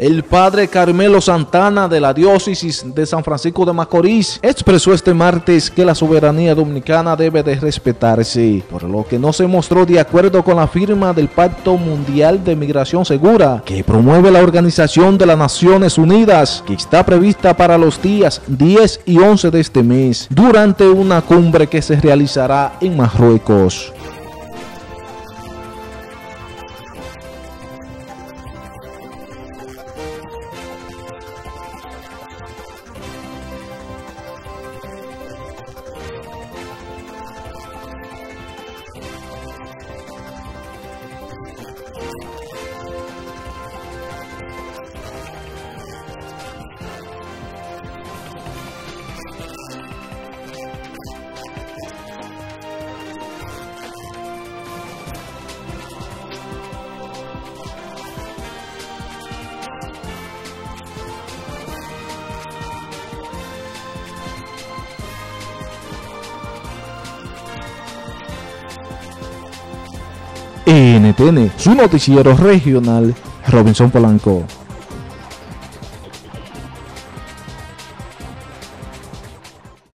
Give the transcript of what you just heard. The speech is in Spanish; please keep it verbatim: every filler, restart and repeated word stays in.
el padre Carmelo Santana de la diócesis de San Francisco de Macorís expresó este martes que la soberanía dominicana debe de respetarse, por lo que no se mostró de acuerdo con la firma del Pacto Mundial de Migración Segura que promueve la Organización de las Naciones Unidas, que está prevista para los días diez y once de este mes, durante una cumbre que se realizará en Marruecos. N T N, su noticiero regional, Robinson Polanco.